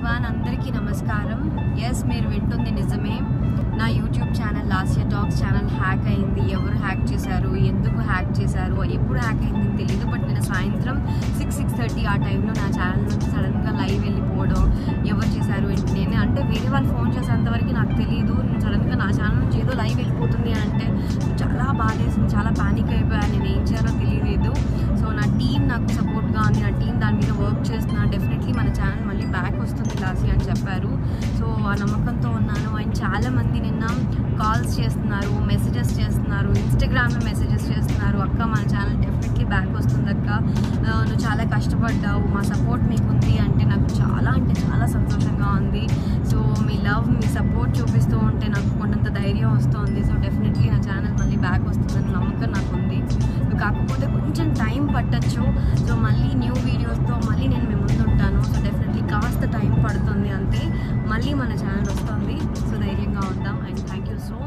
everyone अंदरिकी नमस्कारम yes मीरू विंटुंदी निजमे ना YouTube channel Lasya talks channel hack अयिंदी एवरु हैक चेशारु एंदुकु हैक चेशारु एप्पुडु हैक अयिंदी तेलियदु बट नेनु सायंत्रम 6:30 आ टाइम लो ना चैनल नुंडि सडन गा लाइव वेल्लिपोवडम एवरु चेशारु अंटे नेनु अंटे वेरे वाळ्ळु फोन चेसिనంత వరకు నాకు తెలియదు నేను సడన్ గా నా ఛానల్ నుంచి ఏదో లైవ్ వెళ్ళిపోతుంది అంటే చాలా బాధేసింది చాలా పానిక్ అయిపోయా నేను ఏం చేయాలో తెలియలేదు సో నా టీం నాకు సపోర్ట్ గా ఉంది నా టీం దాని మీద వర్క్ చేస్తున్నా డెఫినెట్లీ మన ఛానల్ మళ్ళీ బ్యాక్ వస్తుంది లాస్య అని చెప్పారు సో ఆ నమ్మకంతో ఉన్నాను అండ్ చాలా మంది నిన్న కాల్స్ చేస్తున్నారు మెసేजेस చేస్తున్నారు Instagram లో మెసేजेस చేస్తున్నారు అక్క మన ఛానల్ డెఫినెట్లీ బ్యాక్ వస్తుంది అక్క నువ్వు చాలా కష్టపడ్డావు మా సపోర్ట్ మీకు ఉంది అంటే నాకు చాలా అంటే చాలా సంతోషంగా ఉంది సో మీ లవ్ మీ సపోర్ట్ చూపిస్తూ ఉంటే నాకు కొంత ధైర్యం వస్తుంది సో డెఫినెట్లీ నా ఛానల్ మళ్ళీ బ్యాక్ వస్తుందని నమ్మకం నాకు ఉంది కాకపోతే కొంచెం టైం పట్టొచ్చు సో మళ్ళీ న్యూ వీడియోస్ తో మళ్ళీ నేను మీ ముందు ఉంటాను సో డెఫినెట్లీ కాస్త టైం పడుతుంది అంతే మళ్ళీ మన ఛానల్ వస్తుంది సో ధైర్యంగా ఉంటాం అండ్ థాంక్యూ సో